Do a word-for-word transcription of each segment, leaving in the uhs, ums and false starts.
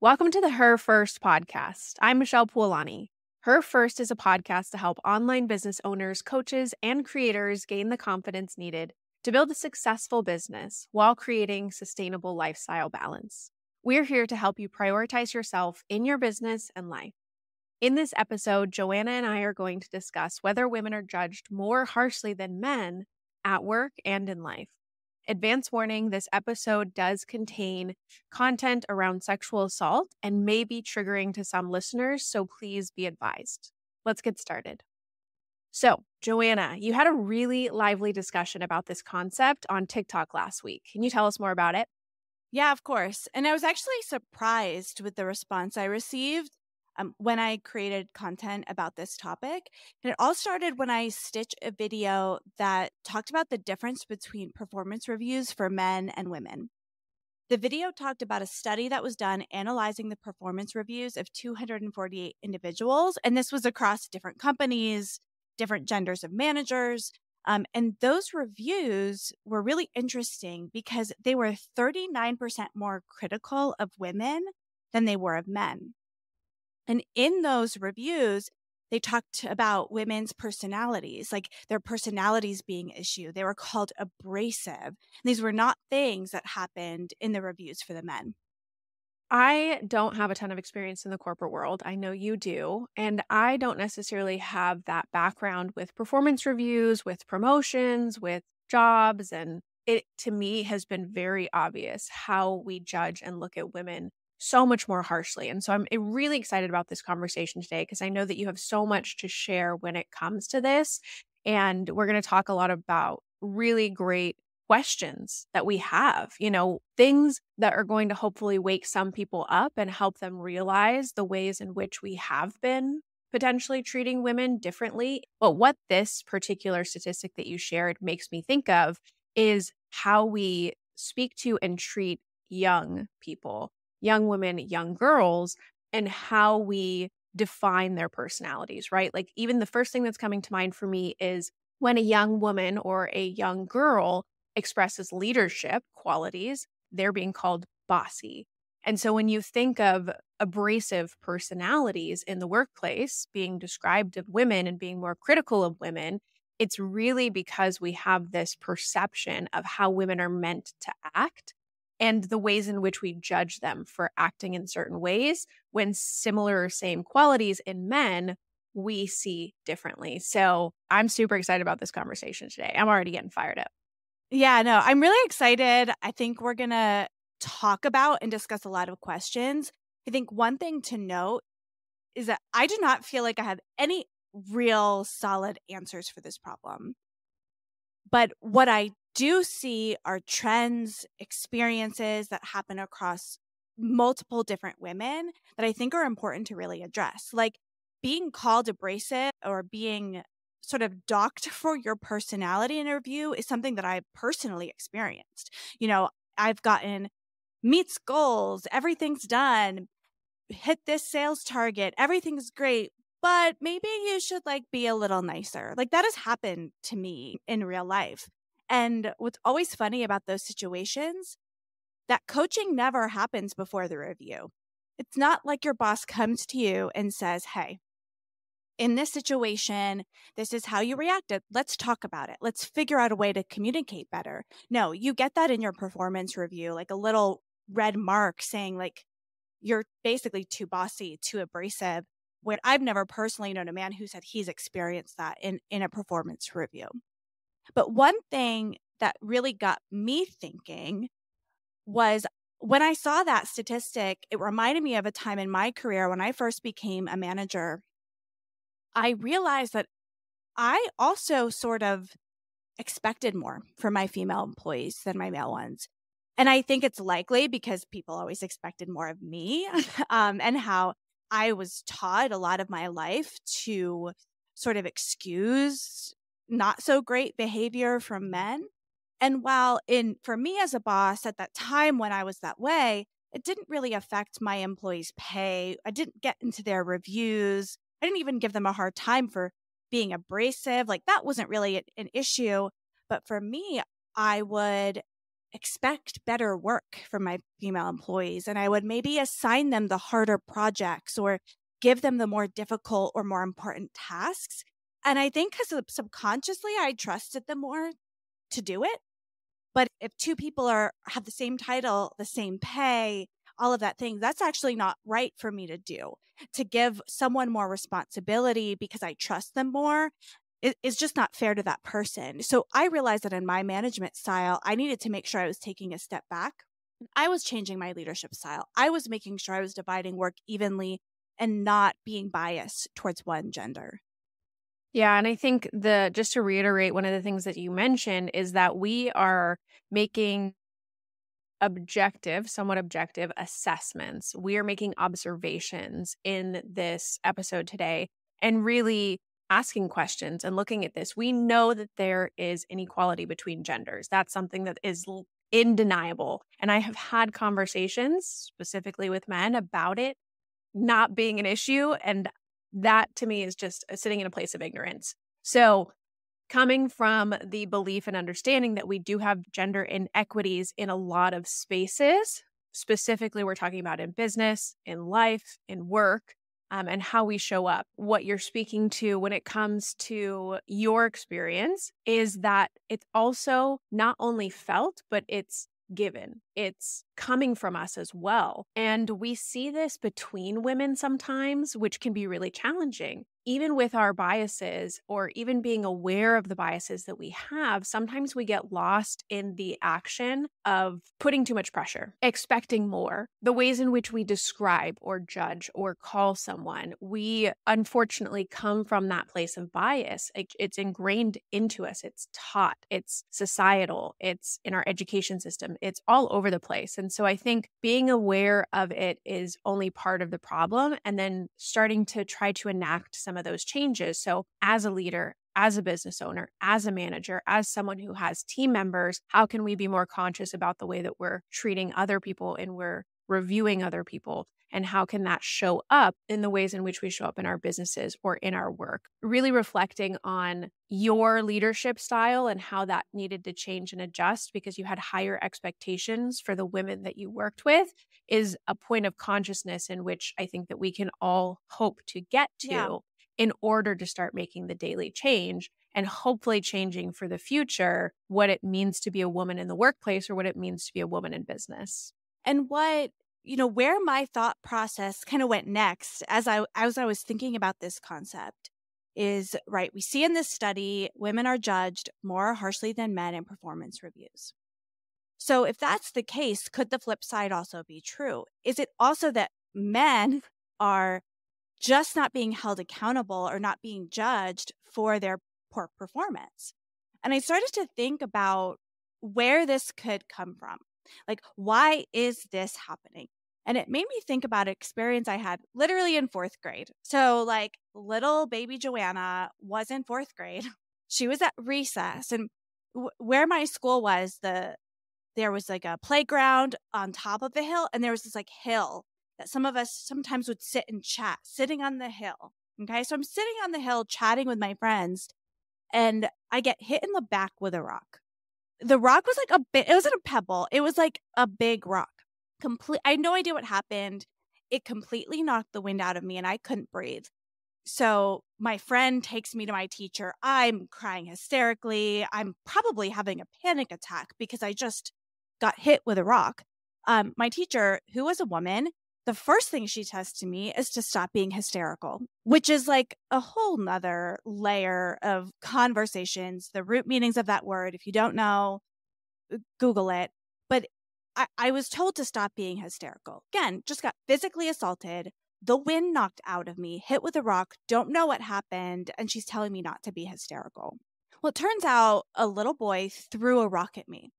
Welcome to the Her First podcast. I'm Michelle Pualani. Her First is a podcast to help online business owners, coaches, and creators gain the confidence needed to build a successful business while creating sustainable lifestyle balance. We're here to help you prioritize yourself in your business and life. In this episode, Joanna and I are going to discuss whether women are judged more harshly than men at work and in life. Advance warning, this episode does contain content around sexual assault and may be triggering to some listeners, so please be advised. Let's get started. So, Joanna, you had a really lively discussion about this concept on TikTok last week. Can you tell us more about it? Yeah, of course. And I was actually surprised with the response I received um, when I created content about this topic. And it all started when I stitched a video that talked about the difference between performance reviews for men and women. The video talked about a study that was done analyzing the performance reviews of two hundred forty-eight individuals. And this was across different companies, different genders of managers. Um, and those reviews were really interesting because they were thirty-nine percent more critical of women than they were of men. And in those reviews, they talked about women's personalities, like their personalities being an issue. They were called abrasive. And these were not things that happened in the reviews for the men. I don't have a ton of experience in the corporate world. I know you do. And I don't necessarily have that background with performance reviews, with promotions, with jobs. And it, to me, has been very obvious how we judge and look at women so much more harshly. And so I'm really excited about this conversation today because I know that you have so much to share when it comes to this. And we're going to talk a lot about really great questions that we have, you know, things that are going to hopefully wake some people up and help them realize the ways in which we have been potentially treating women differently. But what this particular statistic that you shared makes me think of is how we speak to and treat young people, young women, young girls, and how we define their personalities, right? Like even the first thing that's coming to mind for me is when a young woman or a young girl expresses leadership qualities, they're being called bossy. And so when you think of abrasive personalities in the workplace being described of women and being more critical of women, it's really because we have this perception of how women are meant to act and the ways in which we judge them for acting in certain ways when similar or same qualities in men we see differently. So I'm super excited about this conversation today. I'm already getting fired up. Yeah, no, I'm really excited. I think we're going to talk about and discuss a lot of questions. I think one thing to note is that I do not feel like I have any real solid answers for this problem. But what I do see are trends, experiences that happen across multiple different women that I think are important to really address. Like being called abrasive or being sort of docked for your personality in a review is something that I personally experienced. You know, I've gotten meets goals, everything's done, hit this sales target, everything's great, but maybe you should like be a little nicer. Like that has happened to me in real life. And what's always funny about those situations, that coaching never happens before the review. It's not like your boss comes to you and says, hey, in this situation, this is how you reacted. Let's talk about it. Let's figure out a way to communicate better. No, you get that in your performance review, like a little red mark saying like, you're basically too bossy, too abrasive, where I've never personally known a man who said he's experienced that in, in a performance review. But one thing that really got me thinking was when I saw that statistic, it reminded me of a time in my career when I first became a manager. I realized that I also sort of expected more from my female employees than my male ones. And I think it's likely because people always expected more of me um, and how I was taught a lot of my life to sort of excuse not so great behavior from men. And while in for me as a boss at that time when I was that way, it didn't really affect my employees' pay. I didn't get into their reviews. I didn't even give them a hard time for being abrasive. Like that wasn't really an issue. But for me, I would expect better work from my female employees, and I would maybe assign them the harder projects or give them the more difficult or more important tasks. And I think because subconsciously I trusted them more to do it. But if two people are have the same title, the same pay, all of that thing, that's actually not right for me to do. To give someone more responsibility because I trust them more is it, just not fair to that person. So I realized that in my management style, I needed to make sure I was taking a step back. I was changing my leadership style. I was making sure I was dividing work evenly and not being biased towards one gender. Yeah. And I think the, just to reiterate, one of the things that you mentioned is that we are making objective, somewhat objective assessments. We are making observations in this episode today and really asking questions and looking at this. We know that there is inequality between genders. That's something that is undeniable. And I have had conversations specifically with men about it not being an issue. And that to me is just sitting in a place of ignorance. So coming from the belief and understanding that we do have gender inequities in a lot of spaces, specifically we're talking about in business, in life, in work, um, and how we show up. What you're speaking to when it comes to your experience is that it's also not only felt, but it's given. It's coming from us as well. And we see this between women sometimes, which can be really challenging. Even with our biases or even being aware of the biases that we have, sometimes we get lost in the action of putting too much pressure, expecting more. The ways in which we describe or judge or call someone, we unfortunately come from that place of bias. It, it's ingrained into us. It's taught. It's societal. It's in our education system. It's all over the place. And so I think being aware of it is only part of the problem, and then starting to try to enact some of those changes. So as a leader, as a business owner, as a manager, as someone who has team members, how can we be more conscious about the way that we're treating other people and we're reviewing other people? And how can that show up in the ways in which we show up in our businesses or in our work? Really reflecting on your leadership style and how that needed to change and adjust because you had higher expectations for the women that you worked with is a point of consciousness in which I think that we can all hope to get to. Yeah. In order to start making the daily change and hopefully changing for the future what it means to be a woman in the workplace or what it means to be a woman in business. And what, you know, where my thought process kind of went next as I, as I was thinking about this concept is, right, we see in this study, women are judged more harshly than men in performance reviews. So if that's the case, could the flip side also be true? Is it also that men are just not being held accountable or not being judged for their poor performance? And I started to think about where this could come from. Like, why is this happening? And it made me think about an experience I had literally in fourth grade. So like little baby Joanna was in fourth grade. She was at recess, and w- where my school was, the there was like a playground on top of the hill, and there was this like hill that some of us sometimes would sit and chat, sitting on the hill. Okay, so I'm sitting on the hill chatting with my friends, and I get hit in the back with a rock. The rock was like a bit, it wasn't a pebble. It was like a big rock. Complete. I had no idea what happened. It completely knocked the wind out of me, and I couldn't breathe. So my friend takes me to my teacher. I'm crying hysterically. I'm probably having a panic attack because I just got hit with a rock. Um, my teacher, who was a woman, the first thing she says to me is to stop being hysterical, which is like a whole nother layer of conversations, the root meanings of that word. If you don't know, Google it. But I, I was told to stop being hysterical. Again, just got physically assaulted, the wind knocked out of me, hit with a rock, don't know what happened, and she's telling me not to be hysterical. Well, it turns out a little boy threw a rock at me.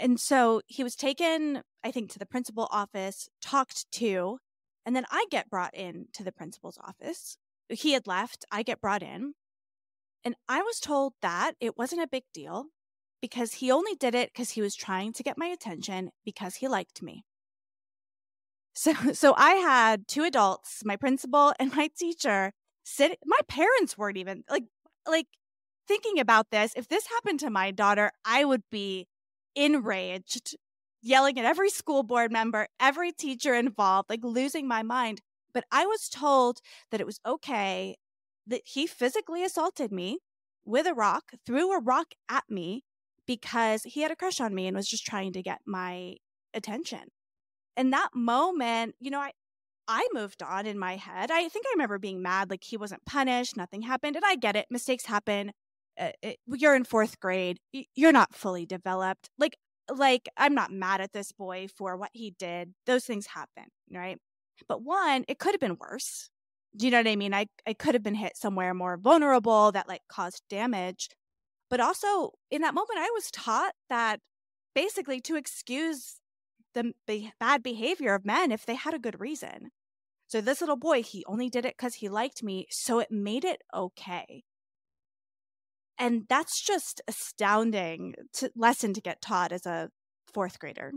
And so he was taken, I think, to the principal's office, talked to, and then I get brought in to the principal's office. He had left. I get brought in. And I was told that it wasn't a big deal because he only did it because he was trying to get my attention because he liked me. So, so I had two adults, my principal and my teacher, sit. My parents weren't even like, like thinking about this. If this happened to my daughter, I would be enraged, yelling at every school board member, every teacher involved, like losing my mind. But I was told that it was okay, that he physically assaulted me with a rock, threw a rock at me because he had a crush on me and was just trying to get my attention. In that moment, you know, I, I moved on in my head. I think I remember being mad, like he wasn't punished, nothing happened. And I get it. Mistakes happen. Uh, it, you're in fourth grade. You're not fully developed. Like, like I'm not mad at this boy for what he did. Those things happen, right? But one, it could have been worse. Do you know what I mean? I, I could have been hit somewhere more vulnerable that like caused damage. But also in that moment, I was taught that basically to excuse the be- bad behavior of men if they had a good reason. So this little boy, he only did it because he liked me, so it made it okay. And that's just astounding to, lesson to get taught as a fourth grader.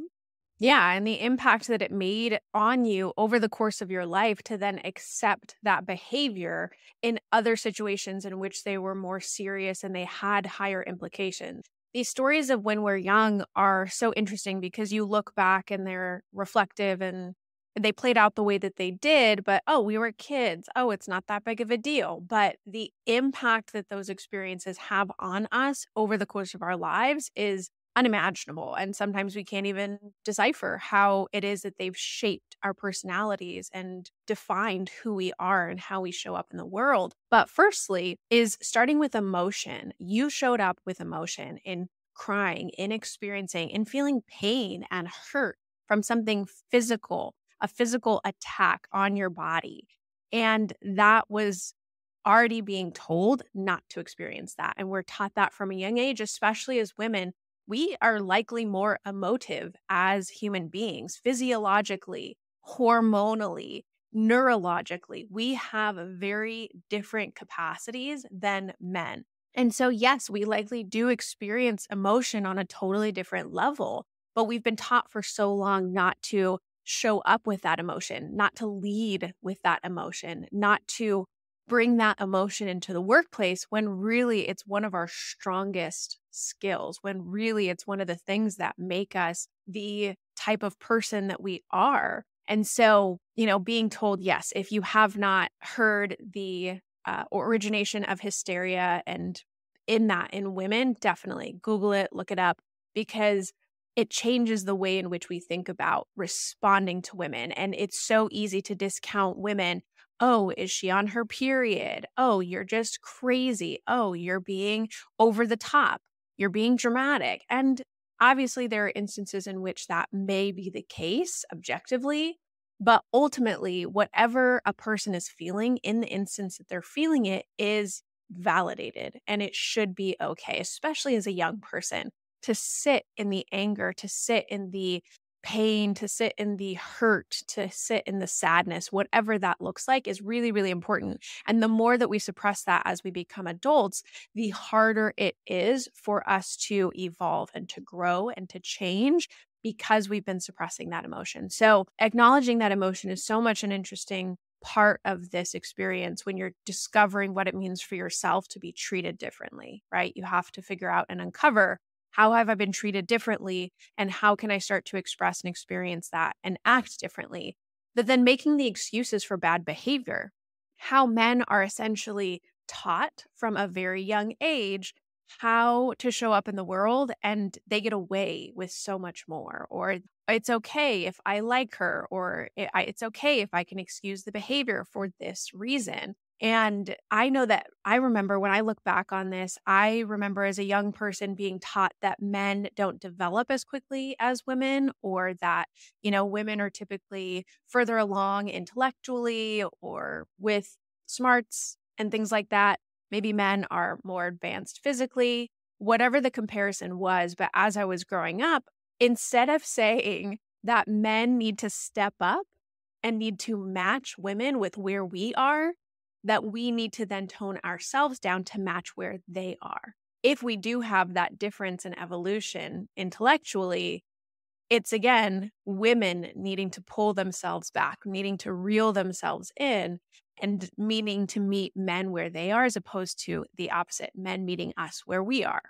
Yeah, and the impact that it made on you over the course of your life to then accept that behavior in other situations in which they were more serious and they had higher implications. These stories of when we're young are so interesting because you look back and they're reflective and they played out the way that they did, but oh, we were kids. Oh, it's not that big of a deal. But the impact that those experiences have on us over the course of our lives is unimaginable. And sometimes we can't even decipher how it is that they've shaped our personalities and defined who we are and how we show up in the world. But firstly is starting with emotion. You showed up with emotion in crying, in experiencing, in feeling pain and hurt from something physical, a physical attack on your body. And that was already being told not to experience that. And we're taught that from a young age, especially as women. We are likely more emotive as human beings, physiologically, hormonally, neurologically. We have very different capacities than men. And so, yes, we likely do experience emotion on a totally different level, but we've been taught for so long not to show up with that emotion, not to lead with that emotion, not to bring that emotion into the workplace when really it's one of our strongest skills, when really it's one of the things that make us the type of person that we are. And so, you know, being told, yes, if you have not heard the uh, origination of hysteria and in that in women, definitely Google it, look it up, because it changes the way in which we think about responding to women. And it's so easy to discount women. Oh, is she on her period? Oh, you're just crazy. Oh, you're being over the top. You're being dramatic. And obviously there are instances in which that may be the case objectively, but ultimately whatever a person is feeling in the instance that they're feeling it is validated and it should be okay, especially as a young person, to sit in the anger, to sit in the pain, to sit in the hurt, to sit in the sadness, whatever that looks like is really, really important. And the more that we suppress that as we become adults, the harder it is for us to evolve and to grow and to change because we've been suppressing that emotion. So acknowledging that emotion is so much an interesting part of this experience when you're discovering what it means for yourself to be treated differently, right? You have to figure out and uncover, how have I been treated differently? And how can I start to express and experience that and act differently? But then making the excuses for bad behavior, how men are essentially taught from a very young age how to show up in the world and they get away with so much more. Or it's okay if I like her, or it's okay if I can excuse the behavior for this reason. And I know that I remember when I look back on this, I remember as a young person being taught that men don't develop as quickly as women, or that, you know, women are typically further along intellectually or with smarts and things like that. Maybe men are more advanced physically, whatever the comparison was. But as I was growing up, instead of saying that men need to step up and need to match women with where we are, that we need to then tone ourselves down to match where they are. If we do have that difference in evolution intellectually, it's again, women needing to pull themselves back, needing to reel themselves in and needing to meet men where they are as opposed to the opposite, men meeting us where we are.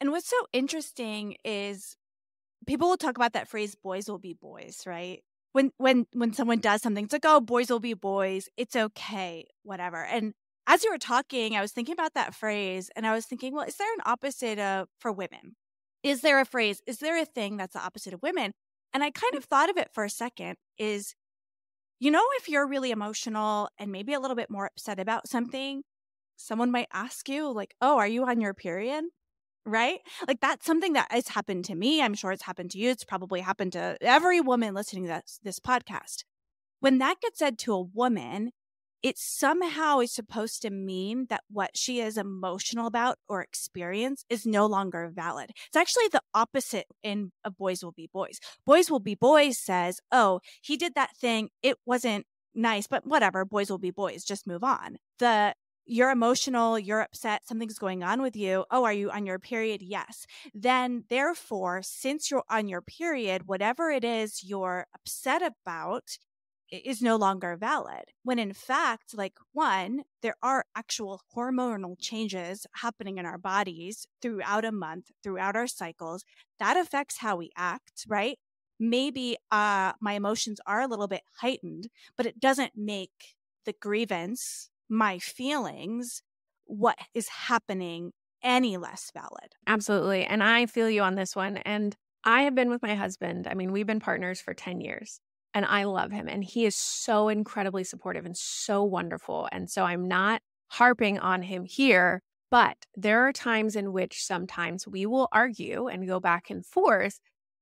And what's so interesting is people will talk about that phrase, boys will be boys, right? When when when someone does something, it's like, oh, boys will be boys. It's okay, whatever. And as you were talking, I was thinking about that phrase, and I was thinking, well, is there an opposite of, for women? Is there a phrase? Is there a thing that's the opposite of women? And I kind of thought of it for a second is, you know, if you're really emotional and maybe a little bit more upset about something, someone might ask you like, oh, are you on your period? Right? Like that's something that has happened to me. I'm sure it's happened to you. It's probably happened to every woman listening to this, this podcast. When that gets said to a woman, it somehow is supposed to mean that what she is emotional about or experience is no longer valid. It's actually the opposite in of boys will be boys. Boys will be boys says, oh, he did that thing. It wasn't nice, but whatever. Boys will be boys. Just move on. The you're emotional, you're upset, something's going on with you. Oh, are you on your period? Yes. Then, therefore, since you're on your period, whatever it is you're upset about is no longer valid. When in fact, like one, there are actual hormonal changes happening in our bodies throughout a month, throughout our cycles. That affects how we act, right? Maybe uh, my emotions are a little bit heightened, but it doesn't make the grievance, my feelings, what is happening any less valid. Absolutely. And I feel you on this one. And I have been with my husband. I mean, we've been partners for ten years and I love him. And he is so incredibly supportive and so wonderful. And so I'm not harping on him here, but there are times in which sometimes we will argue and go back and forth.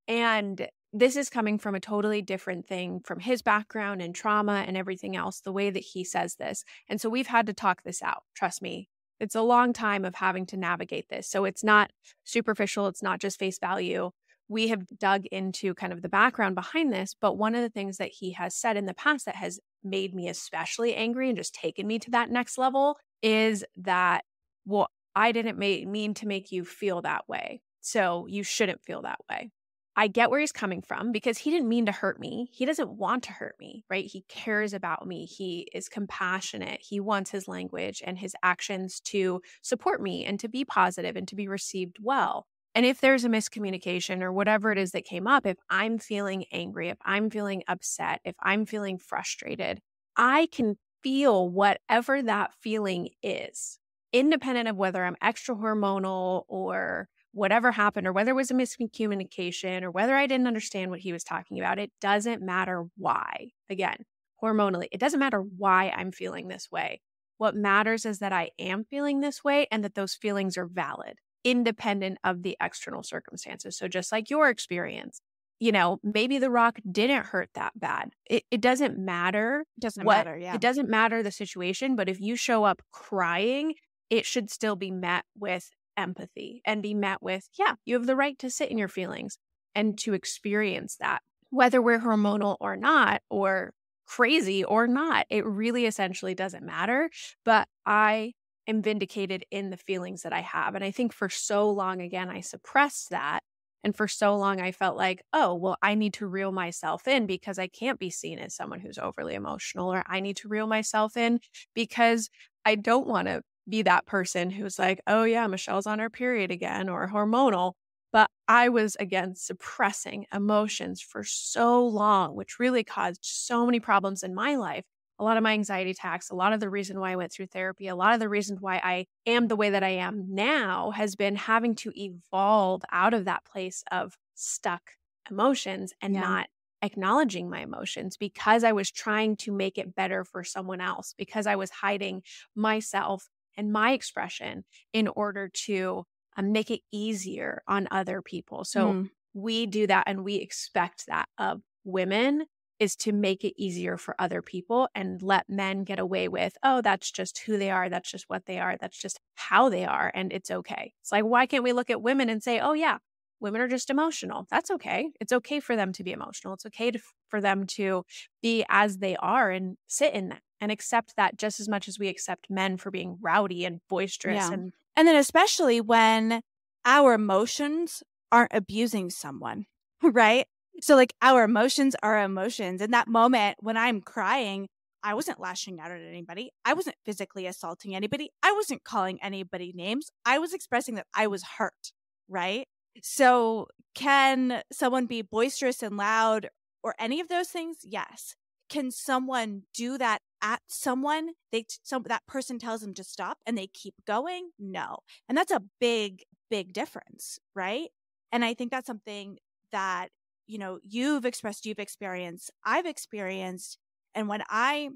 And this is coming from a totally different thing from his background and trauma and everything else, the way that he says this. And so we've had to talk this out. Trust me, it's a long time of having to navigate this. So it's not superficial. It's not just face value. We have dug into kind of the background behind this. But one of the things that he has said in the past that has made me especially angry and just taken me to that next level is that, well, I didn't ma- mean to make you feel that way. So you shouldn't feel that way. I get where he's coming from because he didn't mean to hurt me. He doesn't want to hurt me, right? He cares about me. He is compassionate. He wants his language and his actions to support me and to be positive and to be received well. And if there's a miscommunication or whatever it is that came up, if I'm feeling angry, if I'm feeling upset, if I'm feeling frustrated, I can feel whatever that feeling is, independent of whether I'm extra hormonal or whatever happened, or whether it was a miscommunication, or whether I didn't understand what he was talking about. It doesn't matter why. Again, hormonally, it doesn't matter why I'm feeling this way. What matters is that I am feeling this way and that those feelings are valid, independent of the external circumstances. So just like your experience, you know, maybe the rock didn't hurt that bad. It, it doesn't matter. It doesn't what, matter, yeah. It doesn't matter the situation, but if you show up crying, it should still be met with empathy and be met with, yeah, you have the right to sit in your feelings and to experience that, whether we're hormonal or not, or crazy or not, it really essentially doesn't matter. But I am vindicated in the feelings that I have. And I think for so long, again, I suppressed that. And for so long, I felt like, oh, well, I need to reel myself in because I can't be seen as someone who's overly emotional, or I need to reel myself in because I don't want to be that person who's like, oh yeah, Michelle's on her period again, or hormonal. But I was, again, suppressing emotions for so long, which really caused so many problems in my life. A lot of my anxiety attacks, a lot of the reason why I went through therapy, a lot of the reason why I am the way that I am now has been having to evolve out of that place of stuck emotions and yeah. not acknowledging my emotions because I was trying to make it better for someone else, because I was hiding myself and my expression in order to um, make it easier on other people. So mm. we do that, and we expect that of women, is to make it easier for other people and let men get away with, oh, that's just who they are. That's just what they are. That's just how they are. And it's okay. It's like, why can't we look at women and say, oh yeah, women are just emotional. That's okay. It's okay for them to be emotional. It's okay to, for them to be as they are and sit in that and accept that just as much as we accept men for being rowdy and boisterous. Yeah. And and then especially when our emotions aren't abusing someone, right? So like our emotions are emotions. In that moment when I'm crying, I wasn't lashing out at anybody. I wasn't physically assaulting anybody. I wasn't calling anybody names. I was expressing that I was hurt, right? So can someone be boisterous and loud or any of those things? Yes. Can someone do that at someone? They some that person tells them to stop and they keep going? No. And that's a big, big difference, right? And I think that's something that, you know, you've expressed, you've experienced, I've experienced. And when I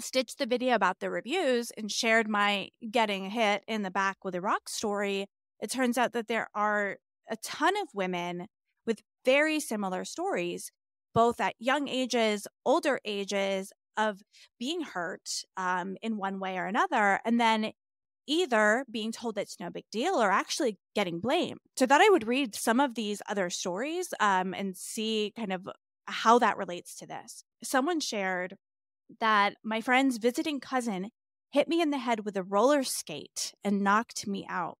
stitched the video about the reviews and shared my getting hit in the back with a rock story, it turns out that there are a ton of women with very similar stories, both at young ages, older ages, of being hurt um, in one way or another, and then either being told it's no big deal or actually getting blamed. So that I would read some of these other stories um, and see kind of how that relates to this. Someone shared that my friend's visiting cousin hit me in the head with a roller skate and knocked me out.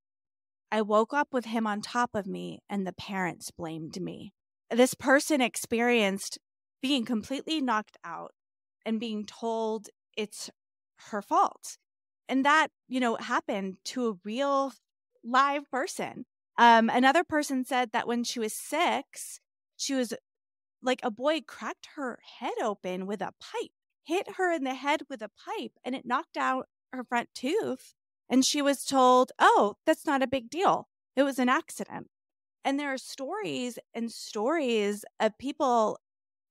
I woke up with him on top of me and the parents blamed me. This person experienced being completely knocked out and being told it's her fault. And that, you know, happened to a real live person. Um, another person said that when she was six, she was like a boy cracked her head open with a pipe, hit her in the head with a pipe, and it knocked out her front tooth. And she was told, oh, that's not a big deal. It was an accident. And there are stories and stories of people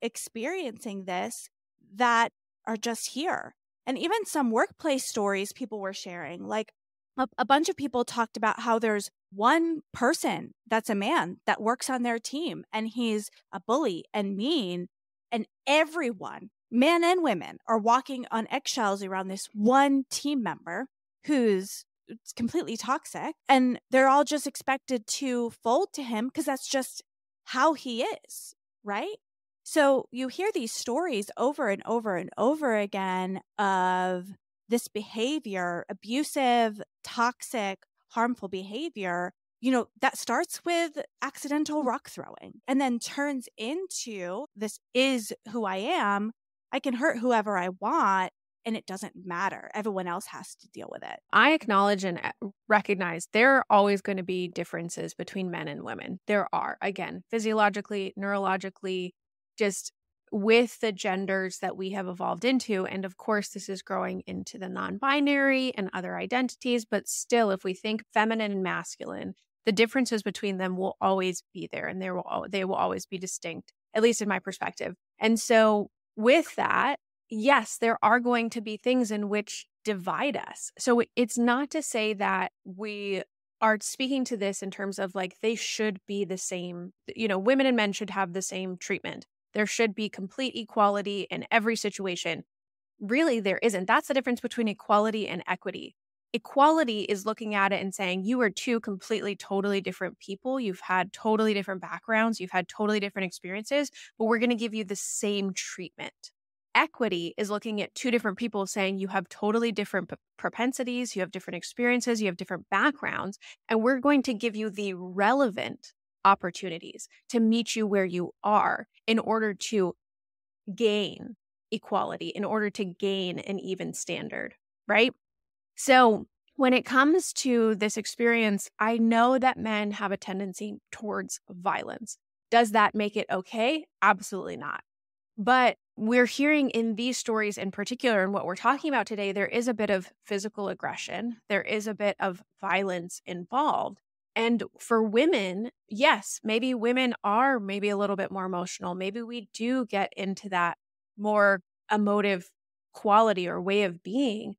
experiencing this that are just here. And even some workplace stories people were sharing, like a, a bunch of people talked about how there's one person that's a man that works on their team and he's a bully and mean, and everyone, men and women, are walking on eggshells around this one team member who's It's completely toxic, and they're all just expected to fold to him because that's just how he is, right? So you hear these stories over and over and over again of this behavior, abusive, toxic, harmful behavior, you know, that starts with accidental rock throwing and then turns into this is who I am. I can hurt whoever I want. And it doesn't matter. Everyone else has to deal with it. I acknowledge and recognize there are always going to be differences between men and women. There are, again, physiologically, neurologically, just with the genders that we have evolved into. And of course, this is growing into the non-binary and other identities. But still, if we think feminine and masculine, the differences between them will always be there. And there will they will always be distinct, at least in my perspective. And so with that, yes, there are going to be things in which divide us. So it's not to say that we are speaking to this in terms of like they should be the same, you know, women and men should have the same treatment. There should be complete equality in every situation. Really, there isn't. That's the difference between equality and equity. Equality is looking at it and saying you are two completely, totally different people. You've had totally different backgrounds. You've had totally different experiences, but we're going to give you the same treatment. Equity is looking at two different people saying you have totally different propensities, you have different experiences, you have different backgrounds, and we're going to give you the relevant opportunities to meet you where you are in order to gain equality, in order to gain an even standard, right? So when it comes to this experience, I know that men have a tendency towards violence. Does that make it okay? Absolutely not. But we're hearing in these stories in particular, and what we're talking about today, there is a bit of physical aggression. There is a bit of violence involved. And for women, yes, maybe women are maybe a little bit more emotional. Maybe we do get into that more emotive quality or way of being.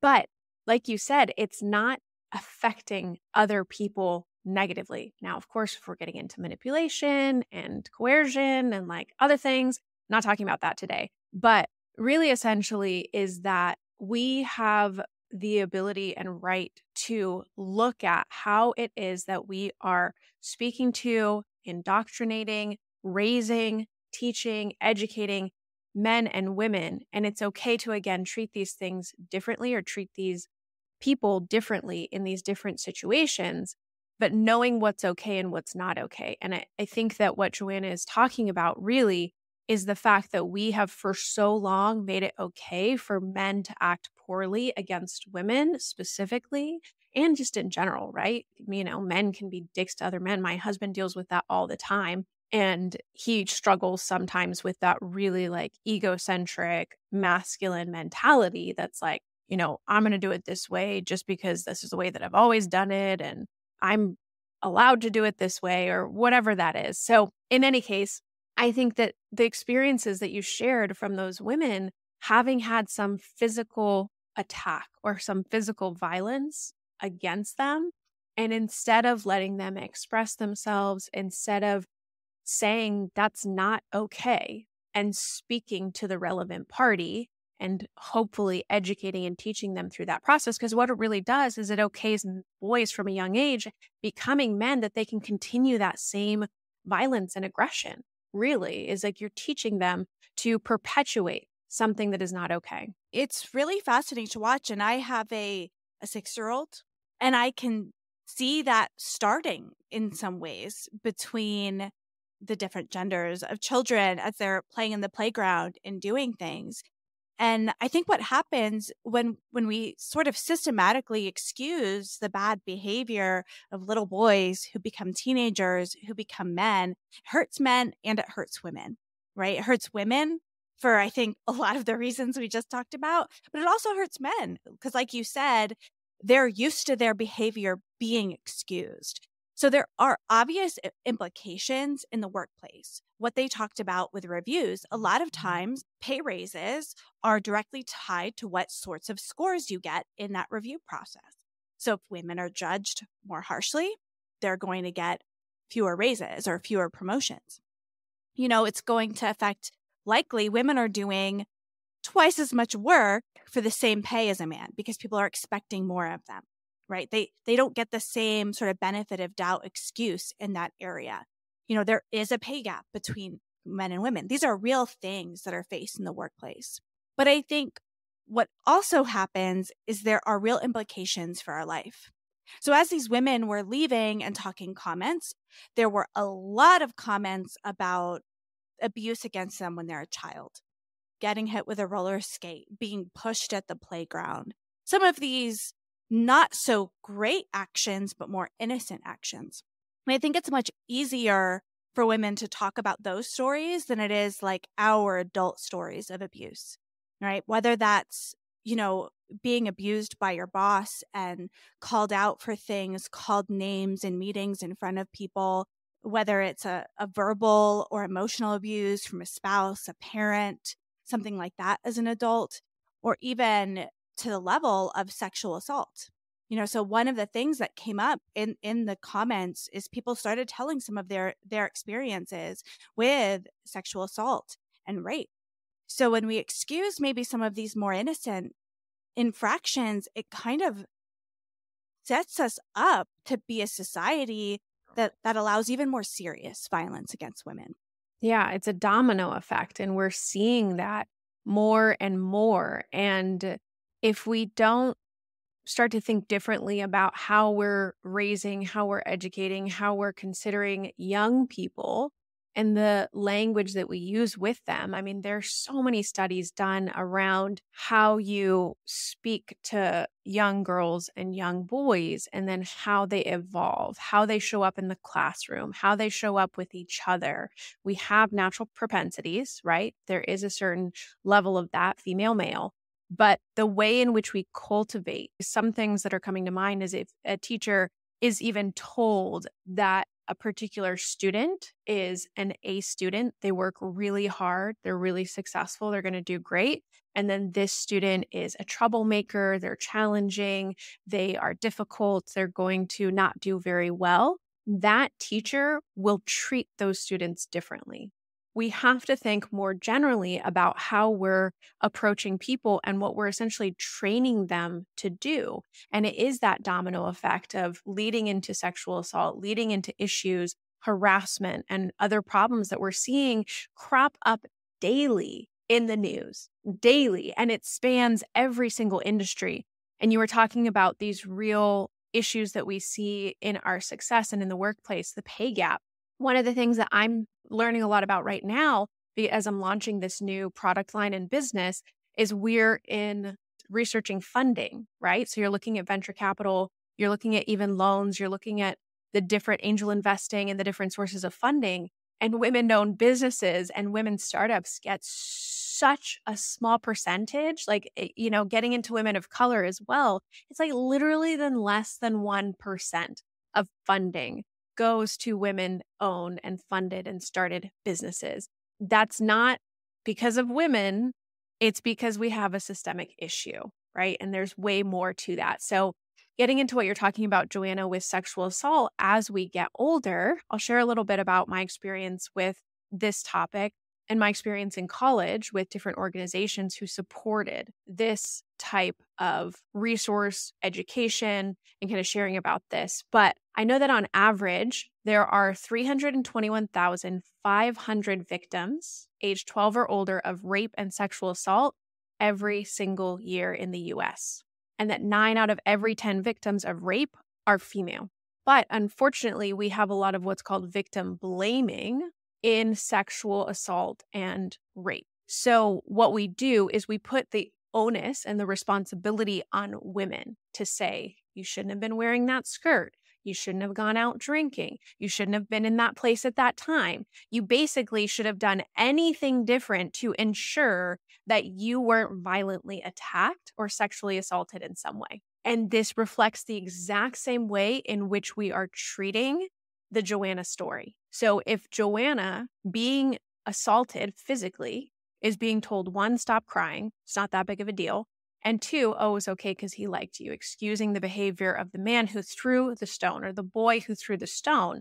But like you said, it's not affecting other people negatively. Now, of course, if we're getting into manipulation and coercion and like other things, not talking about that today, but really essentially is that we have the ability and right to look at how it is that we are speaking to, indoctrinating, raising, teaching, educating men and women. And it's okay to, again, treat these things differently or treat these people differently in these different situations, but knowing what's okay and what's not okay. And I, I think that what Joanna is talking about really is the fact that we have for so long made it okay for men to act poorly against women specifically, and just in general, right? You know, men can be dicks to other men. My husband deals with that all the time. And he struggles sometimes with that really like egocentric, masculine mentality that's like, you know, I'm going to do it this way just because this is the way that I've always done it. And I'm allowed to do it this way or whatever that is. So in any case, I think that the experiences that you shared from those women having had some physical attack or some physical violence against them, and instead of letting them express themselves, instead of saying that's not okay and speaking to the relevant party and hopefully educating and teaching them through that process. Because what it really does is it okays boys from a young age becoming men that they can continue that same violence and aggression, really, is like you're teaching them to perpetuate something that is not okay. It's really fascinating to watch. And I have a, a six-year-old, and I can see that starting in some ways between the different genders of children as they're playing in the playground and doing things. And I think what happens when when we sort of systematically excuse the bad behavior of little boys who become teenagers, who become men, hurts men and it hurts women, right? It hurts women for, I think, a lot of the reasons we just talked about, but it also hurts men because, like you said, they're used to their behavior being excused. So there are obvious implications in the workplace. What they talked about with reviews, a lot of times pay raises are directly tied to what sorts of scores you get in that review process. So if women are judged more harshly, they're going to get fewer raises or fewer promotions. You know, it's going to affect, likely women are doing twice as much work for the same pay as a man because people are expecting more of them. Right? They they don't get the same sort of benefit of doubt excuse in that area. You know, there is a pay gap between men and women. These are real things that are faced in the workplace. But I think what also happens is there are real implications for our life. So as these women were leaving and talking comments, there were a lot of comments about abuse against them when they're a child, getting hit with a roller skate, being pushed at the playground. Some of these not so great actions, but more innocent actions. And I think it's much easier for women to talk about those stories than it is like our adult stories of abuse, right? Whether that's, you know, being abused by your boss and called out for things, called names in meetings in front of people, whether it's a, a verbal or emotional abuse from a spouse, a parent, something like that as an adult, or even to the level of sexual assault. You know, so one of the things that came up in, in the comments is people started telling some of their, their experiences with sexual assault and rape. So when we excuse maybe some of these more innocent infractions, it kind of sets us up to be a society that, that allows even more serious violence against women. Yeah, it's a domino effect. And we're seeing that more and more. And if we don't start to think differently about how we're raising, how we're educating, how we're considering young people and the language that we use with them, I mean, there's so many studies done around how you speak to young girls and young boys and then how they evolve, how they show up in the classroom, how they show up with each other. We have natural propensities, right? There is a certain level of that, female, male. But the way in which we cultivate, some things that are coming to mind is if a teacher is even told that a particular student is an A student, they work really hard, they're really successful, they're going to do great. And then this student is a troublemaker, they're challenging, they are difficult, they're going to not do very well. That teacher will treat those students differently. We have to think more generally about how we're approaching people and what we're essentially training them to do. And it is that domino effect of leading into sexual assault, leading into issues, harassment, and other problems that we're seeing crop up daily in the news, daily. And it spans every single industry. And you were talking about these real issues that we see in our success and in the workplace, the pay gap. One of the things that I'm learning a lot about right now as I'm launching this new product line and business is we're in researching funding, right? So you're looking at venture capital, you're looking at even loans, you're looking at the different angel investing and the different sources of funding. And women-owned businesses and women startups get such a small percentage, like, you know, getting into women of color as well. It's like literally then less than one percent of funding goes to women-owned and funded and started businesses. That's not because of women. It's because we have a systemic issue, right? And there's way more to that. So getting into what you're talking about, Joanna, with sexual assault as we get older, I'll share a little bit about my experience with this topic and my experience in college with different organizations who supported this type of resource education and kind of sharing about this. But I know that on average, there are three hundred twenty-one thousand five hundred victims age twelve or older of rape and sexual assault every single year in the U S, and that nine out of every ten victims of rape are female. But unfortunately, we have a lot of what's called victim blaming in sexual assault and rape. So what we do is we put the onus and the responsibility on women to say, you shouldn't have been wearing that skirt. You shouldn't have gone out drinking. You shouldn't have been in that place at that time. You basically should have done anything different to ensure that you weren't violently attacked or sexually assaulted in some way. And this reflects the exact same way in which we are treating the Joanna story. So if Joanna being assaulted physically is being told, one, stop crying, it's not that big of a deal, and two, oh, it's okay because he liked you, excusing the behavior of the man who threw the stone or the boy who threw the stone.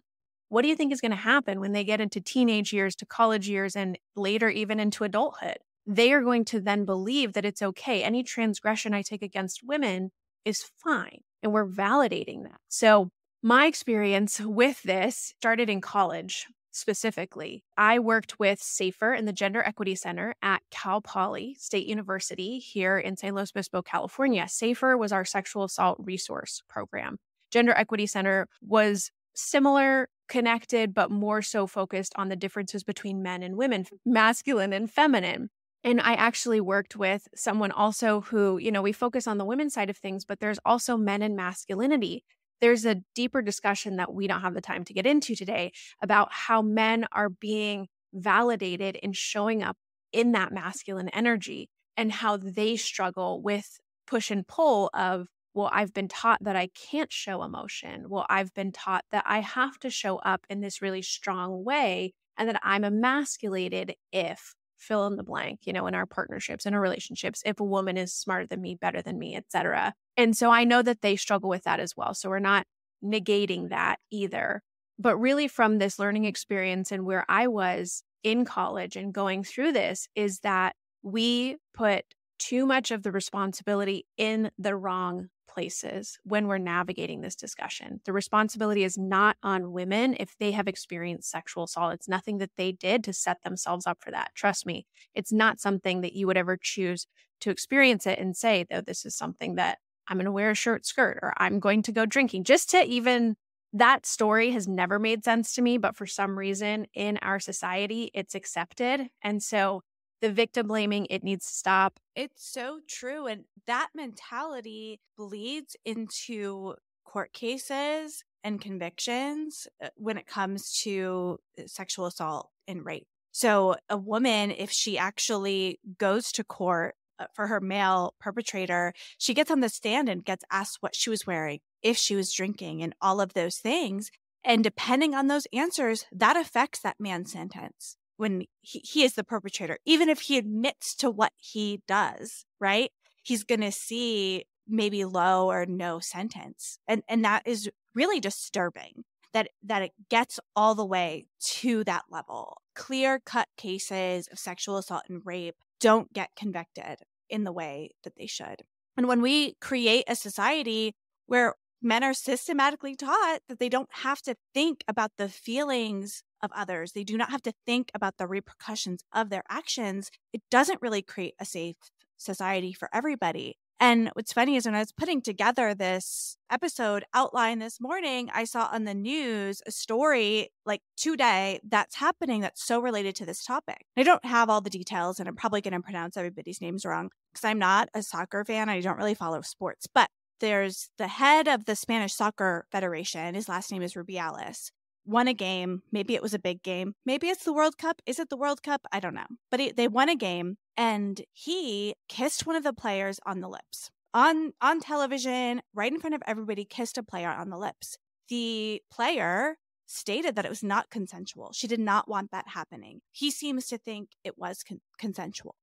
What do you think is going to happen when they get into teenage years to college years and later even into adulthood? They are going to then believe that it's okay. Any transgression I take against women is fine. And we're validating that. So my experience with this started in college specifically. I worked with SAFER and the Gender Equity Center at Cal Poly State University here in San Luis Obispo, California. SAFER was our sexual assault resource program. Gender Equity Center was similar, connected, but more so focused on the differences between men and women, masculine and feminine. And I actually worked with someone also who, you know, we focus on the women's side of things, but there's also men and masculinity. There's a deeper discussion that we don't have the time to get into today about how men are being validated in showing up in that masculine energy and how they struggle with push and pull of, well, I've been taught that I can't show emotion. Well, I've been taught that I have to show up in this really strong way and that I'm emasculated if fill in the blank, you know, in our partnerships, in our relationships, if a woman is smarter than me, better than me, et cetera. And so I know that they struggle with that as well. So we're not negating that either. But really from this learning experience and where I was in college and going through this is that we put too much of the responsibility in the wrong places when we're navigating this discussion. The responsibility is not on women if they have experienced sexual assault. It's nothing that they did to set themselves up for that. Trust me, it's not something that you would ever choose to experience it and say, though, this is something that I'm going to wear a short skirt or I'm going to go drinking. Just to even, that story has never made sense to me, but for some reason in our society, it's accepted. And so the victim blaming, it needs to stop. It's so true. And that mentality bleeds into court cases and convictions when it comes to sexual assault and rape. So a woman, if she actually goes to court for her male perpetrator, she gets on the stand and gets asked what she was wearing, if she was drinking, and all of those things. And depending on those answers, that affects that man's sentence when he, he is the perpetrator. Even if he admits to what he does, right? He's going to see maybe low or no sentence. And and that is really disturbing that, that it gets all the way to that level. Clear-cut cases of sexual assault and rape don't get convicted in the way that they should. And when we create a society where men are systematically taught that they don't have to think about the feelings of others, they do not have to think about the repercussions of their actions, it doesn't really create a safe society for everybody. And what's funny is when I was putting together this episode outline this morning, I saw on the news a story like today that's happening that's so related to this topic. I don't have all the details, and I'm probably going to pronounce everybody's names wrong because I'm not a soccer fan. I don't really follow sports. But there's the head of the Spanish Soccer Federation. His last name is Rubiales. Won a game. Maybe it was a big game. Maybe it's the World Cup. Is it the World Cup? I don't know. But he, they won a game. And he kissed one of the players on the lips. On, on television, right in front of everybody, kissed a player on the lips. The player stated that it was not consensual. She did not want that happening. He seems to think it was con- consensual.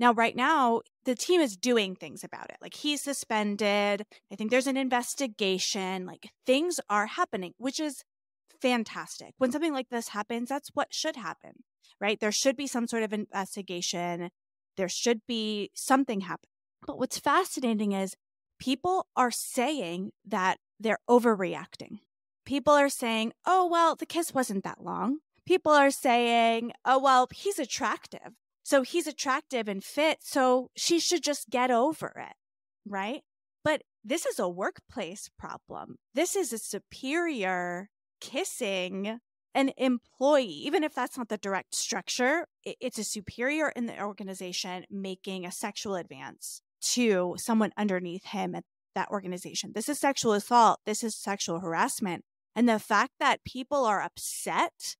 Now, right now, the team is doing things about it. Like, he's suspended. I think there's an investigation. Like, things are happening, which is fantastic. When something like this happens, that's what should happen, right? There should be some sort of investigation. There should be something happen. But what's fascinating is people are saying that they're overreacting. People are saying, oh, well, the kiss wasn't that long. People are saying, oh, well, he's attractive. So he's attractive and fit. So she should just get over it, right? But this is a workplace problem. This is a superior kissing an employee, even if that's not the direct structure, it's a superior in the organization making a sexual advance to someone underneath him at that organization. This is sexual assault. This is sexual harassment. And the fact that people are upset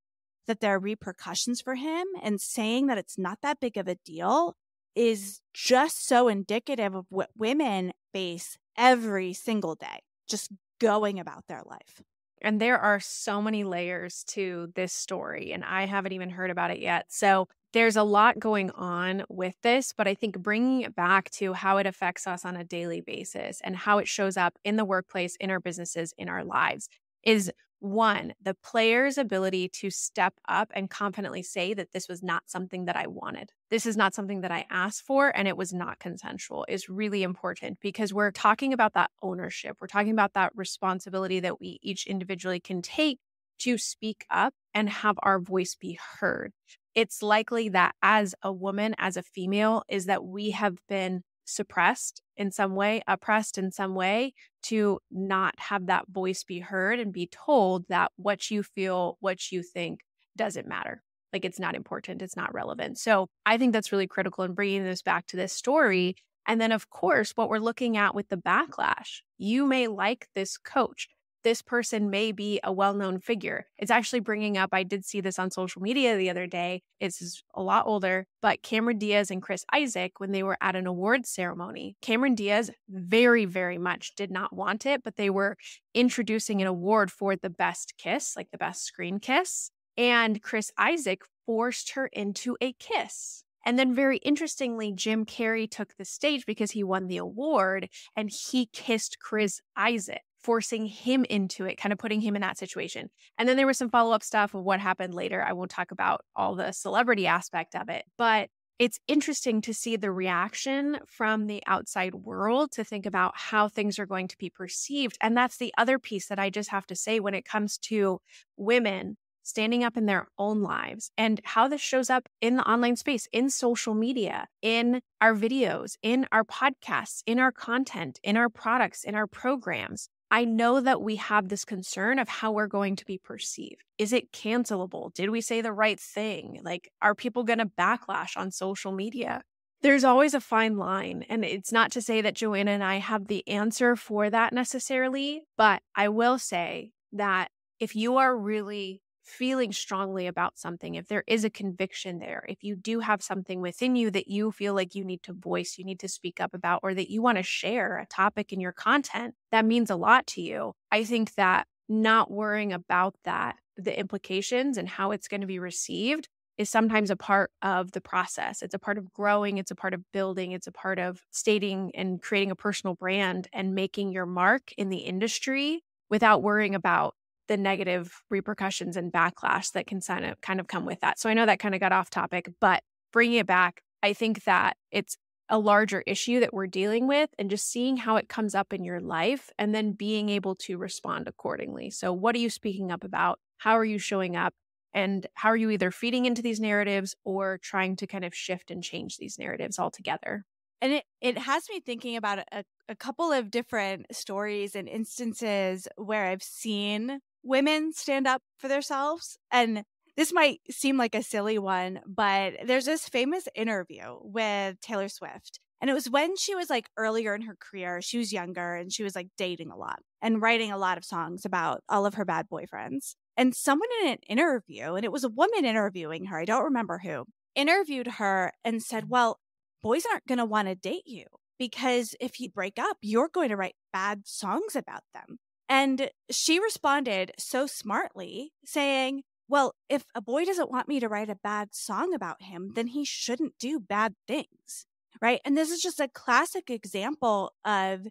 that there are repercussions for him and saying that it's not that big of a deal is just so indicative of what women face every single day, just going about their life. And there are so many layers to this story, and I haven't even heard about it yet. So there's a lot going on with this, but I think bringing it back to how it affects us on a daily basis and how it shows up in the workplace, in our businesses, in our lives is one, the player's ability to step up and confidently say that this was not something that I wanted. This is not something that I asked for, and it was not consensual is really important because we're talking about that ownership. We're talking about that responsibility that we each individually can take to speak up and have our voice be heard. It's likely that as a woman, as a female, is that we have been suppressed in some way, oppressed in some way, to not have that voice be heard and be told that what you feel, what you think doesn't matter. Like, it's not important. It's not relevant. So I think that's really critical in bringing this back to this story. And then, of course, what we're looking at with the backlash, you may like this coach. This person may be a well-known figure. It's actually bringing up, I did see this on social media the other day. It's a lot older, but Cameron Diaz and Chris Isaac, when they were at an awards ceremony, Cameron Diaz very, very much did not want it, but they were introducing an award for the best kiss, like the best screen kiss. And Chris Isaac forced her into a kiss. And then very interestingly, Jim Carrey took the stage because he won the award and he kissed Chris Isaac, forcing him into it, kind of putting him in that situation. And then there was some follow-up stuff of what happened later. I won't talk about all the celebrity aspect of it, but it's interesting to see the reaction from the outside world to think about how things are going to be perceived. And that's the other piece that I just have to say when it comes to women standing up in their own lives and how this shows up in the online space, in social media, in our videos, in our podcasts, in our content, in our products, in our programs. I know that we have this concern of how we're going to be perceived. Is it cancelable? Did we say the right thing? Like, are people going to backlash on social media? There's always a fine line. And it's not to say that Joanna and I have the answer for that necessarily, but I will say that if you are really feeling strongly about something, if there is a conviction there, if you do have something within you that you feel like you need to voice, you need to speak up about, or that you want to share a topic in your content, that means a lot to you. I think that not worrying about that, the implications and how it's going to be received is sometimes a part of the process. It's a part of growing. It's a part of building. It's a part of stating and creating a personal brand and making your mark in the industry without worrying about the negative repercussions and backlash that can kind of come with that. So I know that kind of got off topic, but bringing it back, I think that it's a larger issue that we're dealing with and just seeing how it comes up in your life and then being able to respond accordingly. So what are you speaking up about? How are you showing up? And how are you either feeding into these narratives or trying to kind of shift and change these narratives altogether? And it, it has me thinking about a, a couple of different stories and instances where I've seen women stand up for themselves. And this might seem like a silly one, but there's this famous interview with Taylor Swift. And it was when she was like earlier in her career, she was younger and she was like dating a lot and writing a lot of songs about all of her bad boyfriends. And someone in an interview, and it was a woman interviewing her, I don't remember who, interviewed her and said, well, boys aren't going to want to date you because if you break up, you're going to write bad songs about them. And she responded so smartly saying, well, if a boy doesn't want me to write a bad song about him, then he shouldn't do bad things. Right. And this is just a classic example of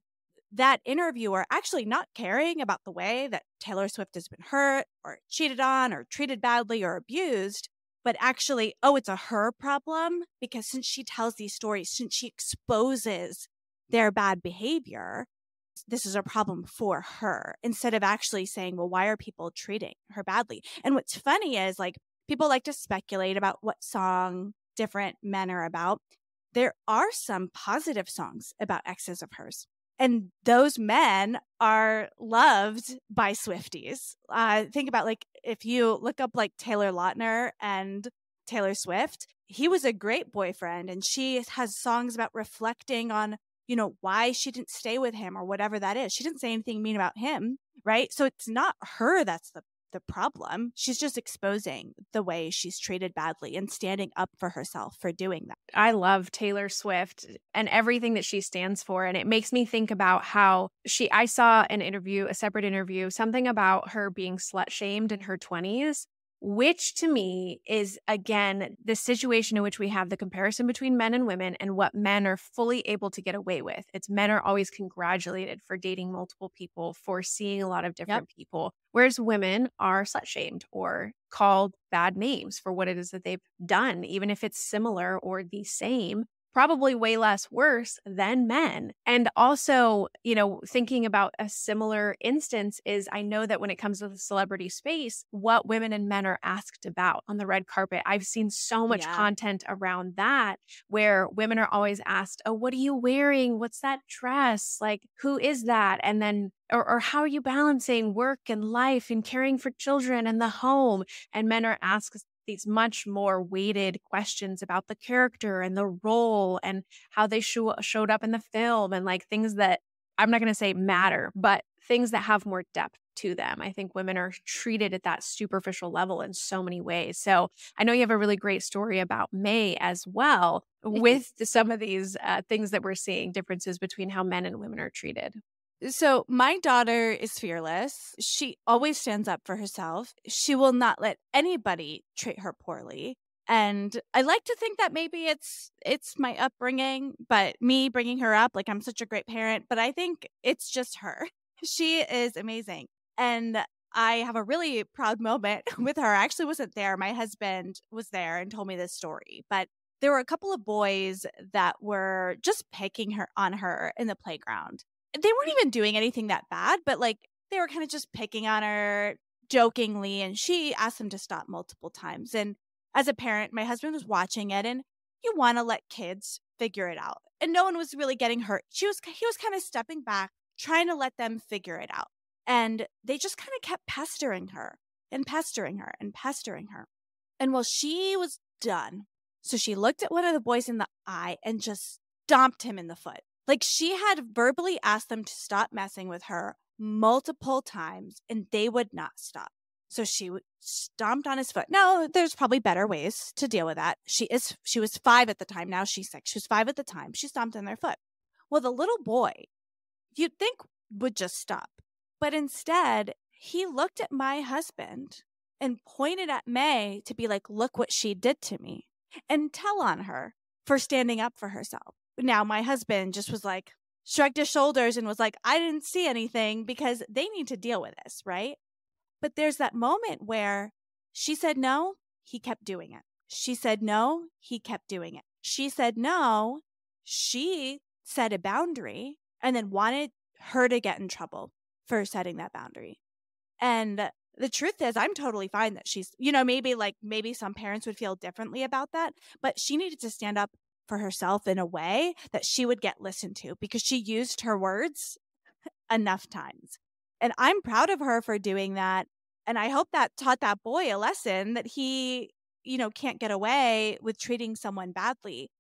that interviewer actually not caring about the way that Taylor Swift has been hurt or cheated on or treated badly or abused, but actually, oh, it's a her problem because since she tells these stories, since she exposes their bad behavior, this is a problem for her instead of actually saying, well, why are people treating her badly? And what's funny is like people like to speculate about what song different men are about. There are some positive songs about exes of hers. And those men are loved by Swifties. Uh, think about like, if you look up like Taylor Lautner and Taylor Swift, he was a great boyfriend. And she has songs about reflecting on, you know, why she didn't stay with him or whatever that is. She didn't say anything mean about him, right? So it's not her that's the, the problem. She's just exposing the way she's treated badly and standing up for herself for doing that. I love Taylor Swift and everything that she stands for. And it makes me think about how she, I saw an interview, a separate interview, something about her being slut shamed in her twenties, which to me is, again, the situation in which we have the comparison between men and women and what men are fully able to get away with. It's men are always congratulated for dating multiple people, for seeing a lot of different yep. people, whereas women are slut-shamed or called bad names for what it is that they've done, even if it's similar or the same, probably way less worse than men. And also, you know, thinking about a similar instance is I know that when it comes to the celebrity space, what women and men are asked about on the red carpet, I've seen so much yeah. content around that where women are always asked, oh, what are you wearing? What's that dress? Like, who is that? And then Or, or how are you balancing work and life and caring for children and the home? And men are asked these much more weighted questions about the character and the role and how they sh- showed up in the film and like things that I'm not going to say matter, but things that have more depth to them. I think women are treated at that superficial level in so many ways. So I know you have a really great story about May as well with some of these uh, things that we're seeing, differences between how men and women are treated. So my daughter is fearless. She always stands up for herself. She will not let anybody treat her poorly. And I like to think that maybe it's it's my upbringing, but me bringing her up, like I'm such a great parent, but I think it's just her. She is amazing. And I have a really proud moment with her. I actually wasn't there. My husband was there and told me this story, but there were a couple of boys that were just picking her on her in the playground. They weren't even doing anything that bad, but like they were kind of just picking on her jokingly. And she asked them to stop multiple times. And as a parent, my husband was watching it and you want to let kids figure it out. And no one was really getting hurt. She was, he was kind of stepping back, trying to let them figure it out. And they just kind of kept pestering her and pestering her and pestering her. And well, she was done. So she looked at one of the boys in the eye and just stomped him in the foot. Like she had verbally asked them to stop messing with her multiple times and they would not stop. So she stomped on his foot. No, there's probably better ways to deal with that. She is, she was five at the time. Now she's six. She was five at the time. She stomped on their foot. Well, the little boy you'd think would just stop. But instead he looked at my husband and pointed at May to be like, look what she did to me and tell on her for standing up for herself. Now, my husband just was like, shrugged his shoulders and was like, I didn't see anything because they need to deal with this, right? But there's that moment where she said no, he kept doing it. She said no, he kept doing it. She said no, she set a boundary and then wanted her to get in trouble for setting that boundary. And the truth is, I'm totally fine that she's, you know, maybe like, maybe some parents would feel differently about that, but she needed to stand up for herself in a way that she would get listened to because she used her words enough times. And I'm proud of her for doing that. And I hope that taught that boy a lesson that he, you know, can't get away with treating someone badly.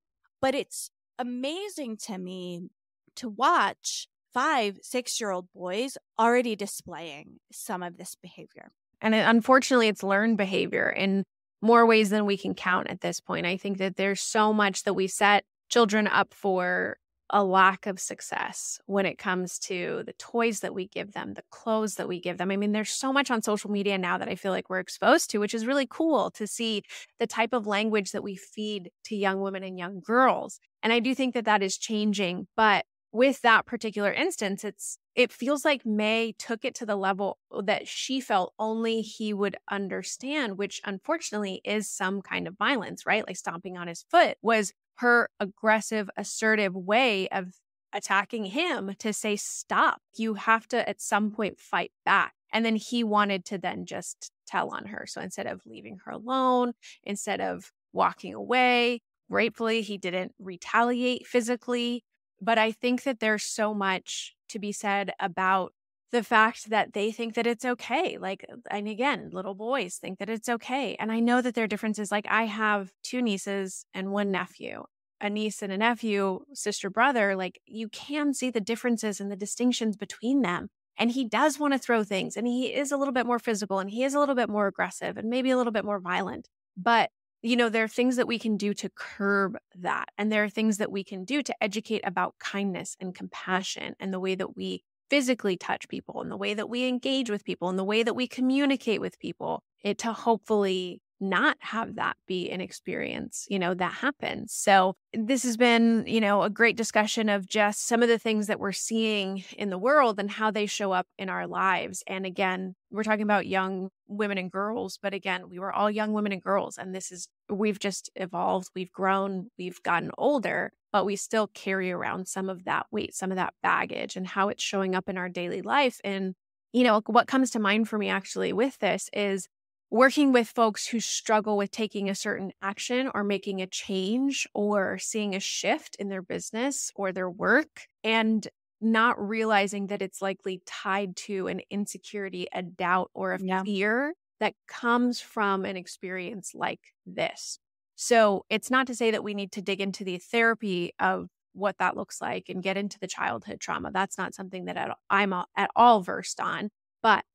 But it's amazing to me to watch five, six-year-old boys already displaying some of this behavior. And it, unfortunately, it's learned behavior in more ways than we can count at this point. I think that there's so much that we set children up for a lack of success when it comes to the toys that we give them, the clothes that we give them. I mean, there's so much on social media now that I feel like we're exposed to, which is really cool to see the type of language that we feed to young women and young girls. And I do think that that is changing. But with that particular instance, it's it feels like May took it to the level that she felt only he would understand, which unfortunately is some kind of violence, right? Like stomping on his foot was her aggressive, assertive way of attacking him to say, stop, you have to at some point fight back. And then he wanted to then just tell on her. So instead of leaving her alone, instead of walking away, gratefully, he didn't retaliate physically. But I think that there's so much to be said about the fact that they think that it's okay. Like, and again, little boys think that it's okay. And I know that there are differences. Like, I have two nieces and one nephew, a niece and a nephew, sister, brother. Like, you can see the differences and the distinctions between them. And he does want to throw things. And he is a little bit more physical. And he is a little bit more aggressive and maybe a little bit more violent. But you know, there are things that we can do to curb that. And there are things that we can do to educate about kindness and compassion and the way that we physically touch people and the way that we engage with people and the way that we communicate with people, it to hopefully not have that be an experience, you know, that happens. So this has been, you know, a great discussion of just some of the things that we're seeing in the world and how they show up in our lives. And again, we're talking about young women and girls, but again, we were all young women and girls. And this is, we've just evolved, we've grown, we've gotten older, but we still carry around some of that weight, some of that baggage and how it's showing up in our daily life. And, you know, what comes to mind for me actually with this is working with folks who struggle with taking a certain action or making a change or seeing a shift in their business or their work and not realizing that it's likely tied to an insecurity, a doubt, or a yeah. fear that comes from an experience like this. So it's not to say that we need to dig into the therapy of what that looks like and get into the childhood trauma. That's not something that I'm at all versed on, but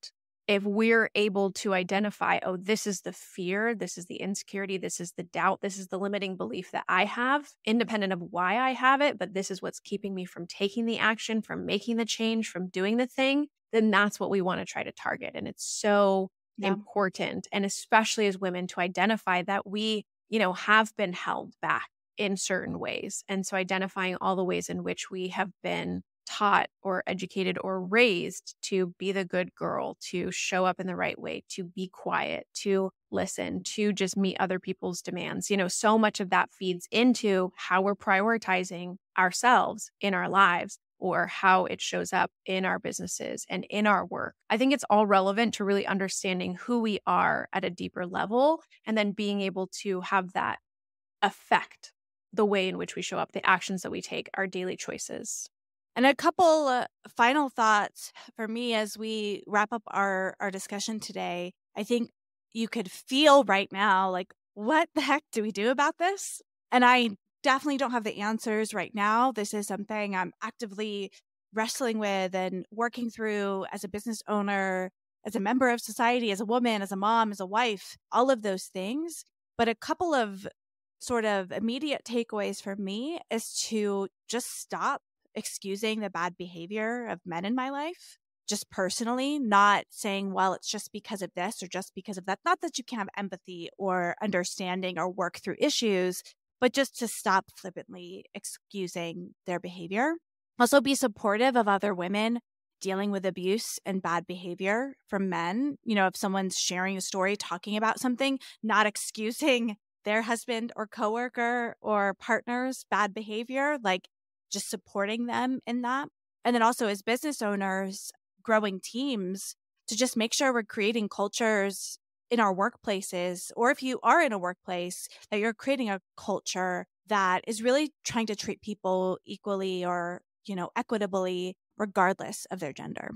if we're able to identify, oh, this is the fear, this is the insecurity, this is the doubt, this is the limiting belief that I have, independent of why I have it, but this is what's keeping me from taking the action, from making the change, from doing the thing, then that's what we want to try to target. And it's so yeah. important, and especially as women, to identify that we, you know, have been held back in certain ways. And so identifying all the ways in which we have been taught or educated or raised to be the good girl, to show up in the right way, to be quiet, to listen, to just meet other people's demands. You know, so much of that feeds into how we're prioritizing ourselves in our lives or how it shows up in our businesses and in our work. I think it's all relevant to really understanding who we are at a deeper level and then being able to have that affect the way in which we show up, the actions that we take, our daily choices. And a couple uh, final thoughts for me as we wrap up our, our discussion today. I think you could feel right now, like, what the heck do we do about this? And I definitely don't have the answers right now. This is something I'm actively wrestling with and working through as a business owner, as a member of society, as a woman, as a mom, as a wife, all of those things. But a couple of sort of immediate takeaways for me is to just stop excusing the bad behavior of men in my life, just personally, not saying, well, it's just because of this or just because of that. Not that you can't have empathy or understanding or work through issues, but just to stop flippantly excusing their behavior. Also be supportive of other women dealing with abuse and bad behavior from men. You know, if someone's sharing a story, talking about something, not excusing their husband or coworker or partner's bad behavior, like just supporting them in that. And then also as business owners, growing teams, to just make sure we're creating cultures in our workplaces, or if you are in a workplace, that you're creating a culture that is really trying to treat people equally or, you know, equitably, regardless of their gender.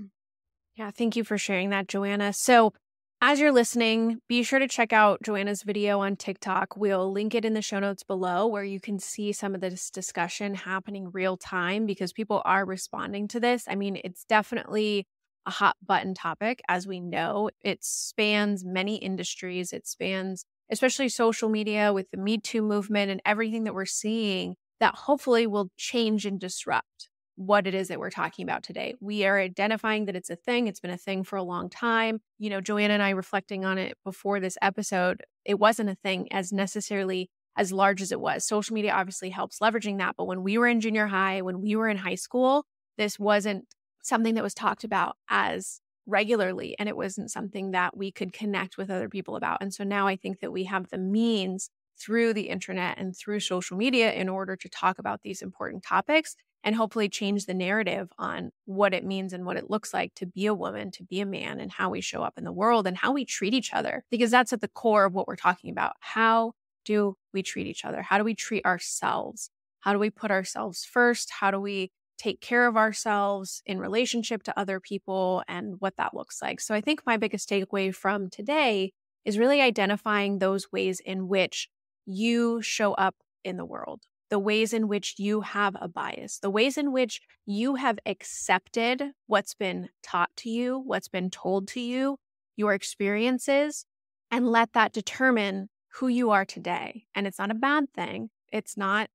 Yeah, thank you for sharing that, Joanna. So as you're listening, be sure to check out Joanna's video on TikTok. We'll link it in the show notes below where you can see some of this discussion happening real time because people are responding to this. I mean, it's definitely a hot button topic. As we know, it spans many industries. It spans especially social media with the Me Too movement and everything that we're seeing that hopefully will change and disrupt what it is that we're talking about today. We are identifying that it's a thing. It's been a thing for a long time. You know, Joanna and I reflecting on it before this episode, it wasn't a thing as necessarily as large as it was. Social media obviously helps leveraging that. But when we were in junior high, when we were in high school, this wasn't something that was talked about as regularly. And it wasn't something that we could connect with other people about. And so now I think that we have the means through the internet and through social media in order to talk about these important topics and hopefully change the narrative on what it means and what it looks like to be a woman, to be a man, and how we show up in the world and how we treat each other. Because that's at the core of what we're talking about. How do we treat each other? How do we treat ourselves? How do we put ourselves first? How do we take care of ourselves in relationship to other people and what that looks like? So I think my biggest takeaway from today is really identifying those ways in which you show up in the world, the ways in which you have a bias, the ways in which you have accepted what's been taught to you, what's been told to you, your experiences, and let that determine who you are today. And it's not a bad thing. It's not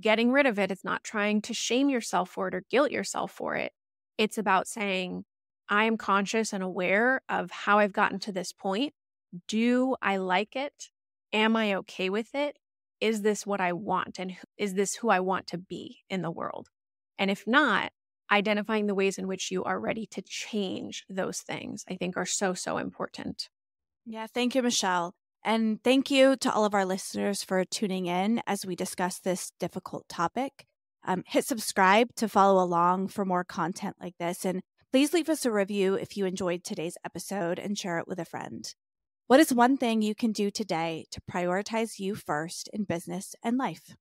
getting rid of it. It's not trying to shame yourself for it or guilt yourself for it. It's about saying, I am conscious and aware of how I've gotten to this point. Do I like it? Am I okay with it? Is this what I want? And is this who I want to be in the world? And if not, identifying the ways in which you are ready to change those things, I think are so, so important. Yeah, thank you, Michelle. And thank you to all of our listeners for tuning in as we discuss this difficult topic. Um, hit subscribe to follow along for more content like this. And please leave us a review if you enjoyed today's episode and share it with a friend. What is one thing you can do today to prioritize you first in business and life?